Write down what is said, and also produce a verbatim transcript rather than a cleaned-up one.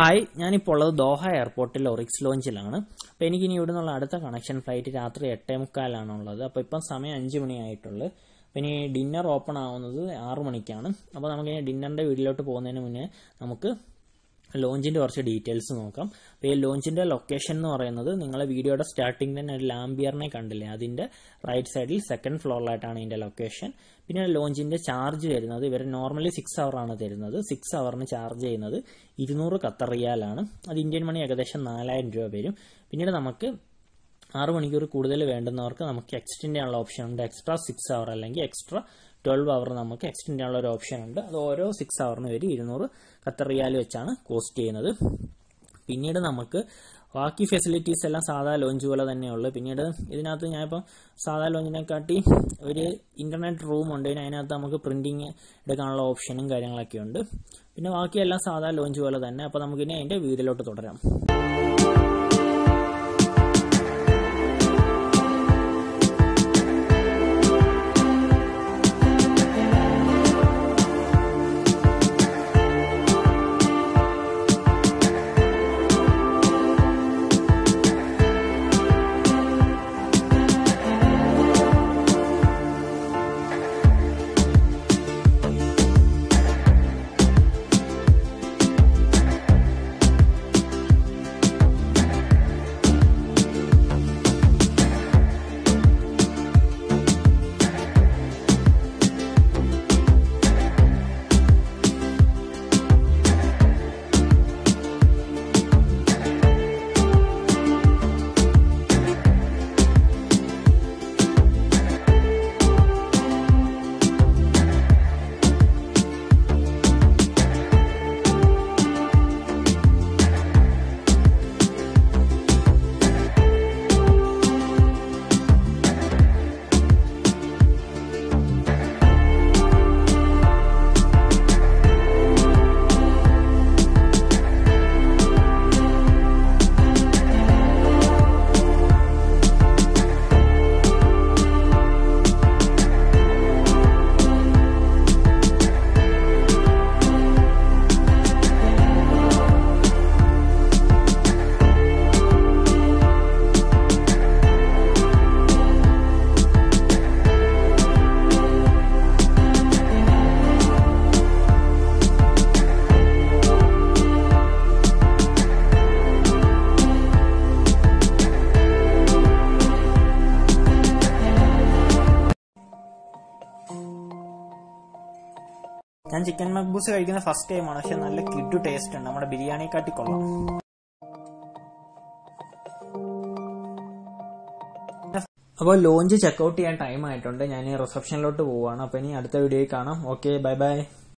Hi, I am Polo Doha Airport till Oryx Lounge. Penny in Udon connection flight at ten Kalanola, Pipa Same and Jimmy Itola. Penny dinner open on the Armonican. Upon dinner, the video to Pone Namuka launch into our details. We launch into location or another. Ningle video starting then at Lambier Neck and the right side, second floor light on in the location. Pinna launch in the charge another very normally six hour on another, six hour charge another. It no Qatar Rialana. The Indian money acadation Nala and Jovarium. Pinna Namaka Armonikur Kudel Vandanorka, Namak extended option, extra six hour language, extra twelve hour Namak extended option under six hour very no. Qatar Chana, Coast another Pineda Namaka, Waki facilities, Sella Sada, Lonjuela, and Neola Pineda, Idinathan Yapa, Sada Longinacati, very internet room on Dana Tamaka printing the canal option and guiding like yonder. Pinawaki, Ella Sada, Lonjuela, and Napatamagina, and a video to the I will taste the first time I will taste the biryani. I will check out the time. I will go to the reception. I will go to the video. Okay, bye bye.